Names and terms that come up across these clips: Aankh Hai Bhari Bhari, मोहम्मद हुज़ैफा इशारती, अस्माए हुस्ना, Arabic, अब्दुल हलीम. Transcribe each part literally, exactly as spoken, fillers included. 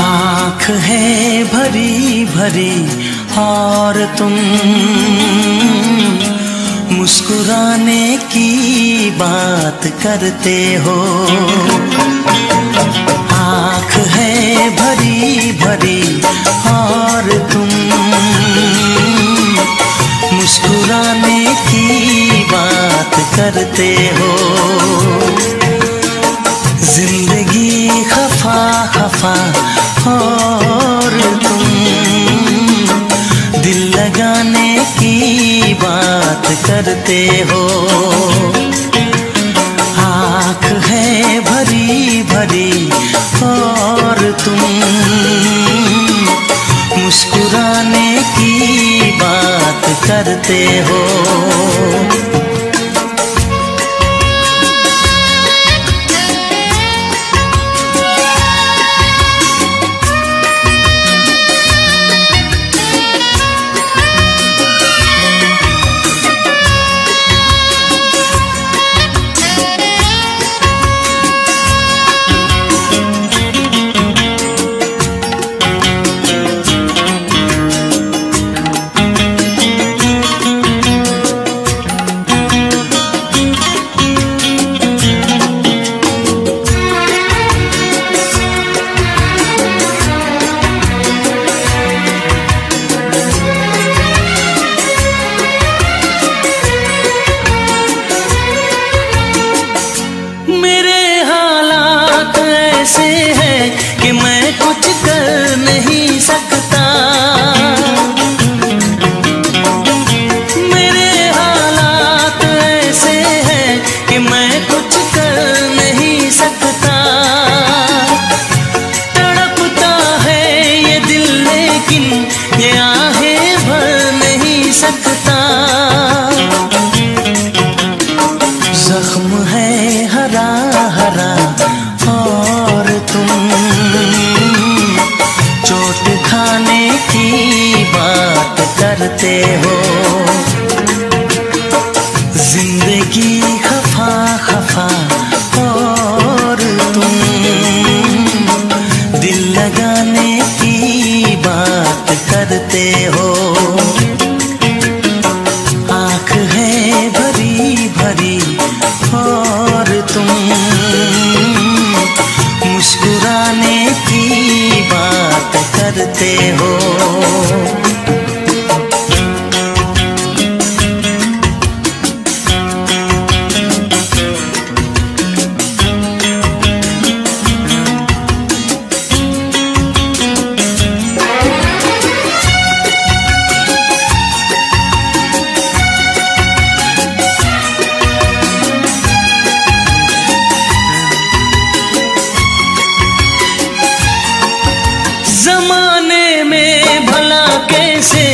आँख है भरी भरी और तुम मुस्कुराने की बात करते हो। आँख है भरी भरी और तुम मुस्कुराने की बात करते हो। जिंदगी खफा खफा और तुम दिल लगाने की बात करते हो। आँख है भरी भरी और तुम मुस्कुराने की बात करते हो। जिंदगी खफा खफा और तुम दिल लगाने की बात करते हो। आँख है भरी भरी और तुम मुस्कुराने की बात करते हो। जमाने में भला कैसे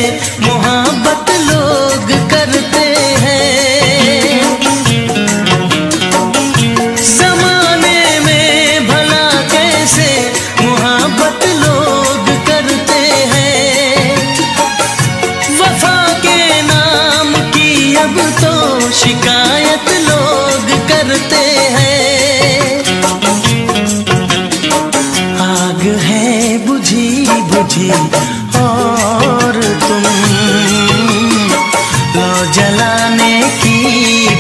मोहब्बत लोग करते हैं, जमाने में भला कैसे मोहब्बत लोग करते हैं। वफा के नाम की अब तो शिकायत लोग करते हैं। आग है बुझी और तुम लो जलाने की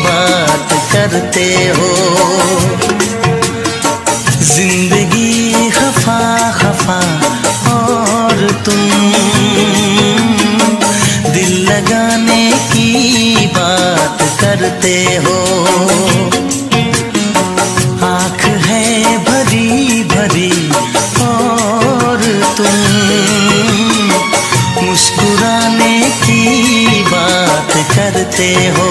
बात करते हो। जिंदगी खफा खफा और तुम दिल लगाने की बात करते हो। आँख है भरी भरी और तुम मुस्कुराने की बात करते हो।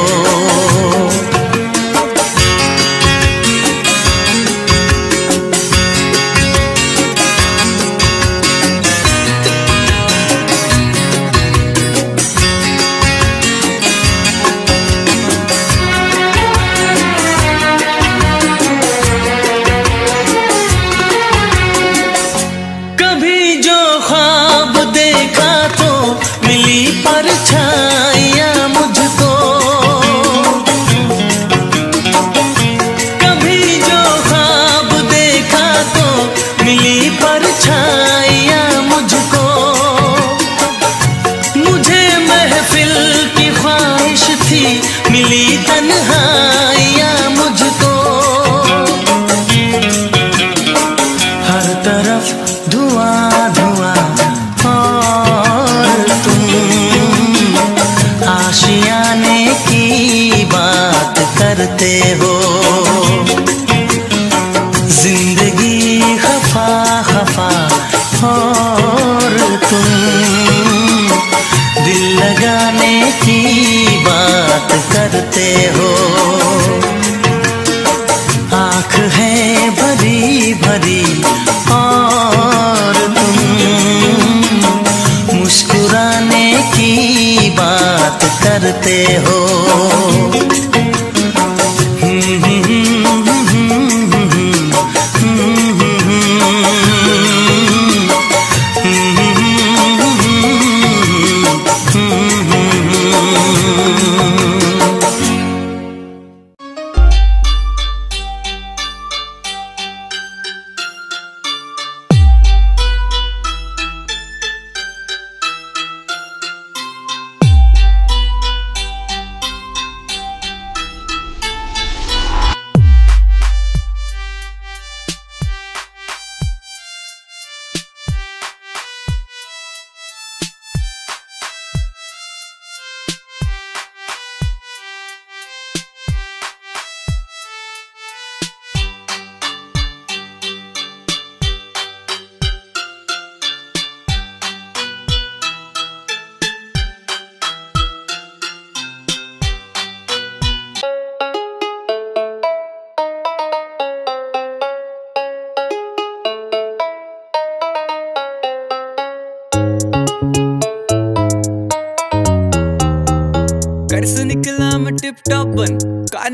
मिली परछाई तरफ धुआं धुआं और तुम आशियाने की बात करते हो। जिंदगी खफा खफा और तुम दिल लगाने की बात करते हो। आँख है भरी भरी और तुम मुस्कुराने की बात करते हो।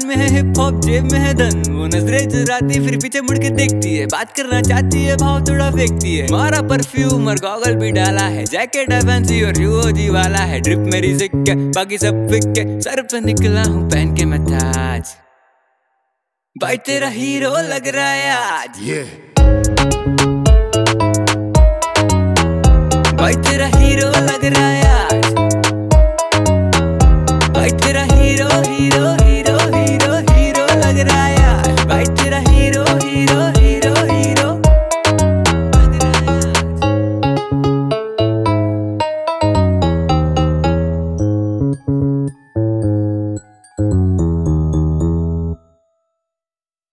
में है हिप हॉप, जेब में है धन, वो नजरें चुराती फिर पीछे मुड़ के देखती है। बात करना चाहती है, भाव थोड़ा फेंकती है। मारा परफ्यूम और गॉगल भी डाला है, जैकेट फैंसी और यूओजी वाला है। ड्रिप मेरी जिक है, बाकी सब फिक है, सर पे निकला हूँ पहन के मैं ताज। भाई तेरा हीरो लग रहा है आज, yeah. भाई तेरा हीरो लग रहा है आज।